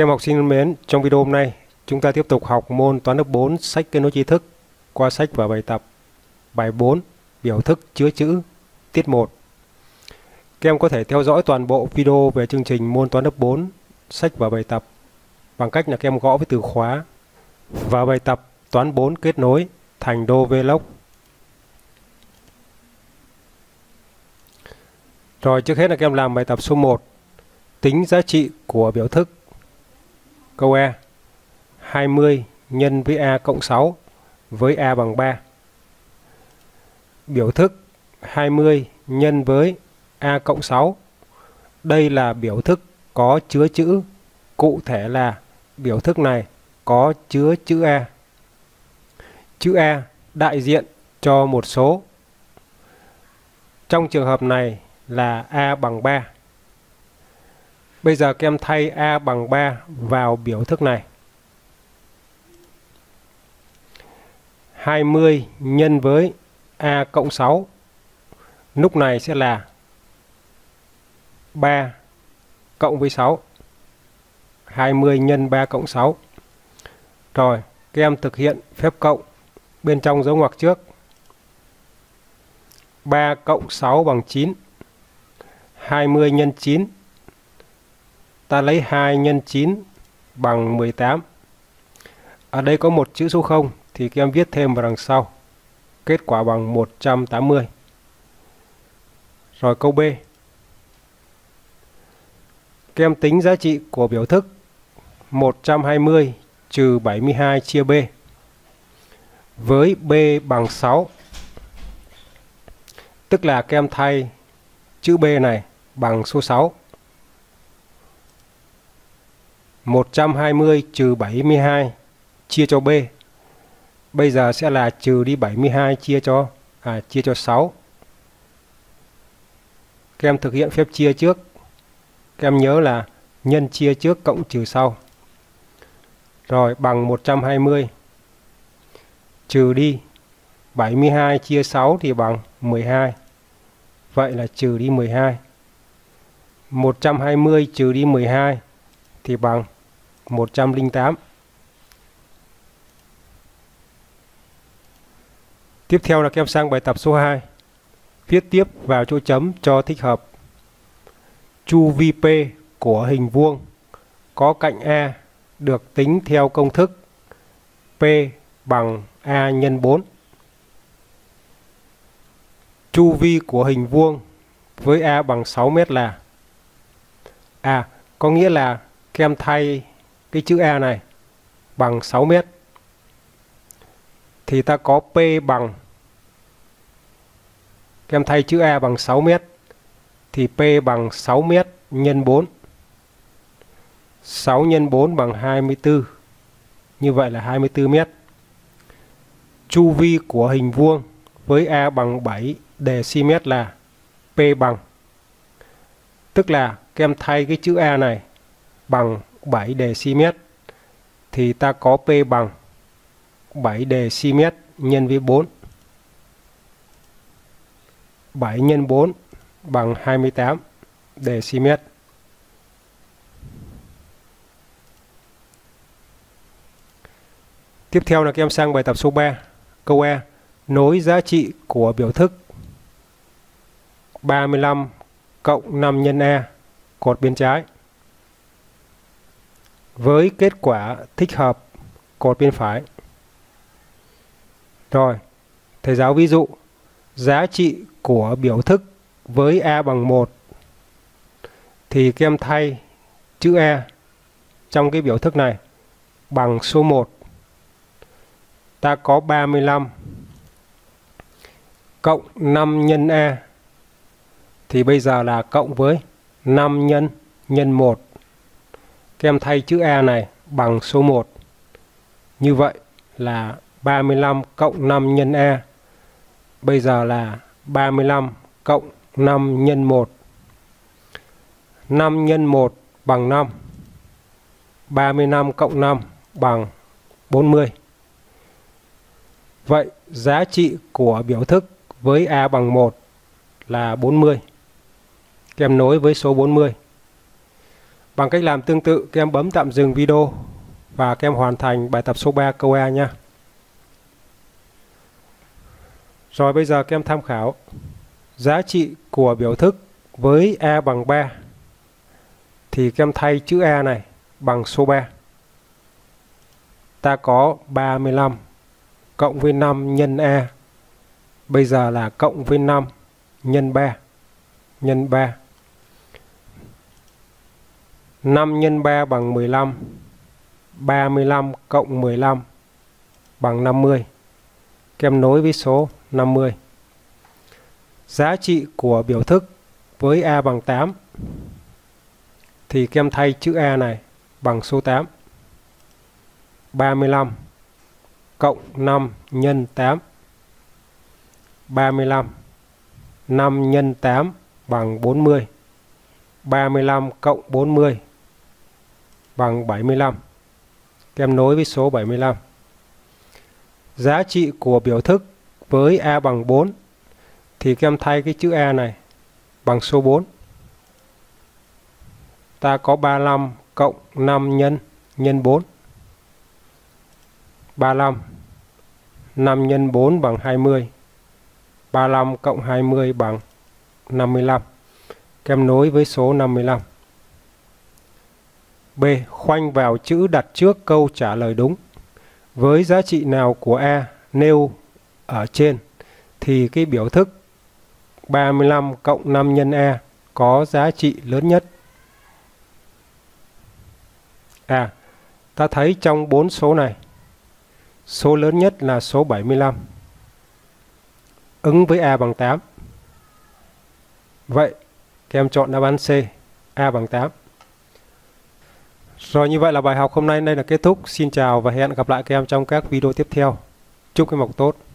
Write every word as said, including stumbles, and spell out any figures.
Các em học sinh thân mến, trong video hôm nay chúng ta tiếp tục học môn toán lớp bốn sách Kết nối tri thức qua sách và bài tập bài bốn biểu thức chứa chữ tiết một. Các em có thể theo dõi toàn bộ video về chương trình môn toán lớp bốn sách và bài tập bằng cách là các em gõ với từ khóa và bài tập toán bốn kết nối Thành Đô Vlog. Rồi trước hết là các em làm bài tập số một, tính giá trị của biểu thức. Câu A, hai mươi nhân với A cộng sáu với A bằng ba. Biểu thức hai mươi nhân với A cộng sáu. Đây là biểu thức có chứa chữ, cụ thể là biểu thức này có chứa chữ A. Chữ A đại diện cho một số. Trong trường hợp này là A bằng ba. Bây giờ các em thay A bằng ba vào biểu thức này. hai mươi nhân với A cộng sáu. Lúc này sẽ là ba cộng với sáu. hai mươi nhân ba cộng sáu. Rồi, các em thực hiện phép cộng bên trong dấu ngoặc trước. ba cộng sáu bằng chín. hai mươi nhân chín. Ta lấy hai nhân chín bằng mười tám. Ở đây có một chữ số không thì các em viết thêm vào đằng sau. Kết quả bằng một trăm tám mươi. Rồi câu B. Các em tính giá trị của biểu thức một trăm hai mươi trừ bảy mươi hai chia B với B bằng sáu. Tức là các em thay chữ B này bằng số sáu. một trăm hai mươi trừ bảy mươi hai chia cho B. Bây giờ sẽ là trừ đi bảy mươi hai chia cho à, chia cho sáu. Các em thực hiện phép chia trước. Các em nhớ là nhân chia trước cộng trừ sau. Rồi bằng một trăm hai mươi trừ đi bảy mươi hai chia sáu thì bằng mười hai. Vậy là trừ đi mười hai. một trăm hai mươi trừ đi mười hai thì bằng một trăm lẻ tám. Tiếp theo là các em sang bài tập số hai. Viết tiếp vào chỗ chấm cho thích hợp. Chu vi P của hình vuông có cạnh A được tính theo công thức P bằng A nhân bốn. Chu vi của hình vuông với A bằng sáu mét là à, có nghĩa là các em thay cái chữ A này bằng sáu mét. Thì ta có P bằng, các em thay chữ A bằng sáu mét thì P bằng sáu mét nhân bốn. sáu nhân bốn bằng hai mươi tư. Như vậy là hai mươi tư mét. Chu vi của hình vuông với A bằng bảy dm là P bằng. Tức là các em thay cái chữ A này bằng bảy dm thì ta có P bằng bảy dm nhân với bốn. bảy nhân bốn bằng hai mươi tám dm. Tiếp theo là các em sang bài tập số ba. Câu A, nối giá trị của biểu thức ba mươi lăm cộng năm nhân A cột bên trái với kết quả thích hợp cột bên phải. Rồi, thầy giáo ví dụ giá trị của biểu thức với A bằng một thì các em thay chữ A trong cái biểu thức này bằng số một. Ta có ba mươi lăm cộng năm nhân A thì bây giờ là cộng với năm nhân nhân một. Các em thay chữ A này bằng số một. Như vậy là ba mươi lăm cộng năm nhân A. Bây giờ là ba mươi lăm cộng năm nhân một. năm nhân một bằng năm. ba mươi lăm cộng năm bằng bốn mươi. Vậy giá trị của biểu thức với A bằng một là bốn mươi. Các em nối với số bốn mươi. Bằng cách làm tương tự, các em bấm tạm dừng video và các em hoàn thành bài tập số ba câu E nha. Rồi bây giờ các em tham khảo giá trị của biểu thức với E bằng ba thì các em thay chữ E này bằng số ba. Ta có ba mươi lăm cộng với năm nhân E. Bây giờ là cộng với năm nhân ba. Nhân ba. năm nhân ba bằng mười lăm. ba mươi lăm cộng mười lăm bằng năm mươi. Các em nối với số năm mươi. Giá trị của biểu thức với A bằng tám thì các em thay chữ A này bằng số tám. ba mươi lăm cộng năm nhân tám. ba mươi lăm. năm nhân tám bằng bốn mươi. ba mươi lăm cộng bốn mươi bằng bảy mươi lăm. Các em nối với số bảy mươi lăm. Giá trị của biểu thức với A bằng bốn thì các em thay cái chữ A này bằng số bốn. Ta có ba mươi lăm cộng năm nhân nhân bốn. ba mươi lăm. năm nhân bốn bằng hai mươi. ba mươi lăm cộng hai mươi bằng năm mươi lăm. Các em nối với số năm mươi lăm. B. Khoanh vào chữ đặt trước câu trả lời đúng. Với giá trị nào của A nêu ở trên thì cái biểu thức ba mươi lăm cộng năm nhân A có giá trị lớn nhất. À, ta thấy trong bốn số này, số lớn nhất là số bảy mươi lăm. Ứng với A bằng tám. Vậy, các em chọn đáp án C, A bằng tám. Rồi, như vậy là bài học hôm nay đây là kết thúc. Xin chào và hẹn gặp lại các em trong các video tiếp theo. Chúc các em học tốt.